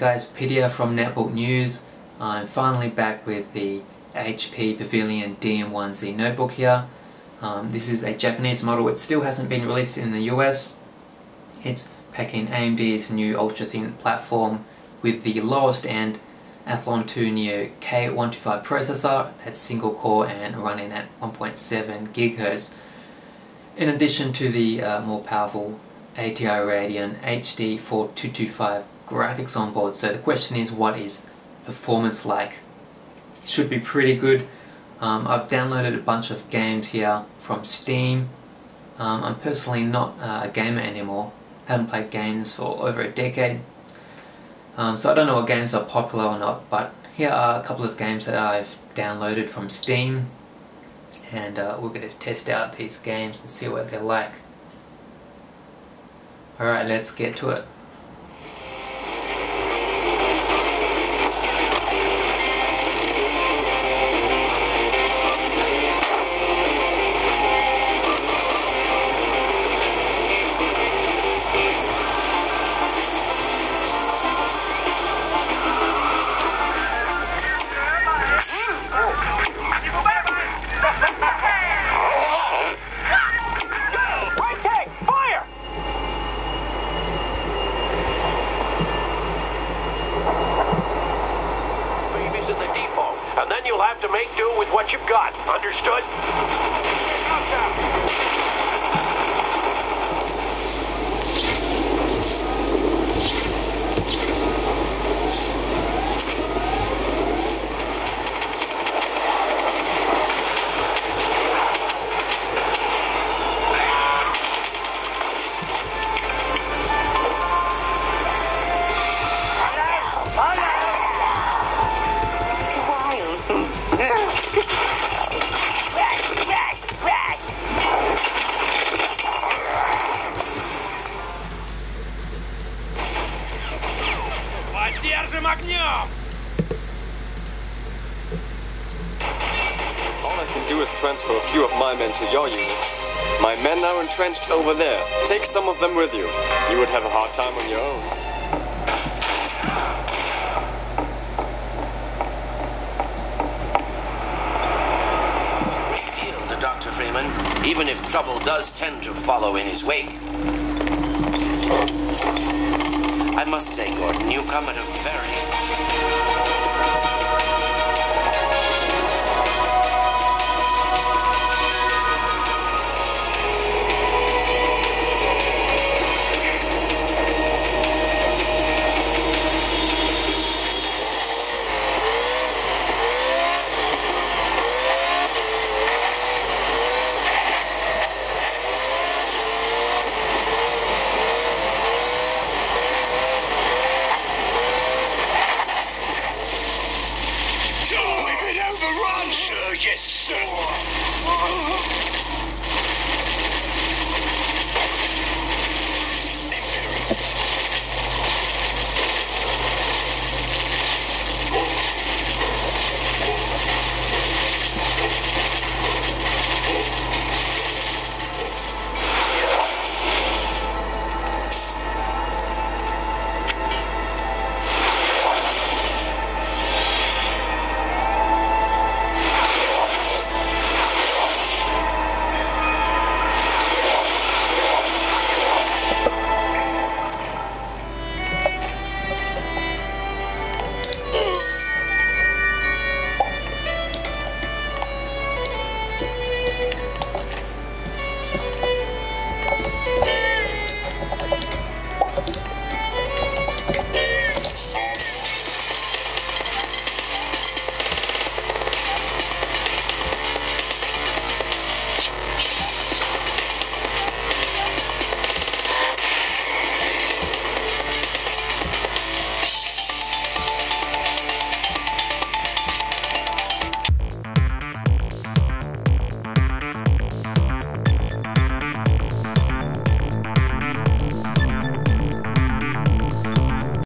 Hey guys, Pidia from Netbook News. I'm finally back with the HP Pavilion DM1Z notebook here. This is a Japanese model. It still hasn't been released in the US. It's packing AMD's new ultra-thin platform with the lowest end Athlon II Neo K125 processor. That's single core and running at 1.7 GHz. In addition to the more powerful ATI Radeon HD 4225 graphics on board. So the question is, what is performance like? It should be pretty good. I've downloaded a bunch of games here from Steam. I'm personally not a gamer anymore. Haven't played games for over a decade. So I don't know what games are popular or not, but here are a couple of games that I've downloaded from Steam, and we're going to test out these games and see what they're like. Alright, let's get to it. You'll have to make do with what you've got. Understood? Transfer a few of my men to your unit. My men are entrenched over there. Take some of them with you. You would have a hard time on your own. Great deal to Dr. Freeman, even if trouble does tend to follow in his wake. I must say, Gordon, you come at a very... Overrun, sir! Yes, sir!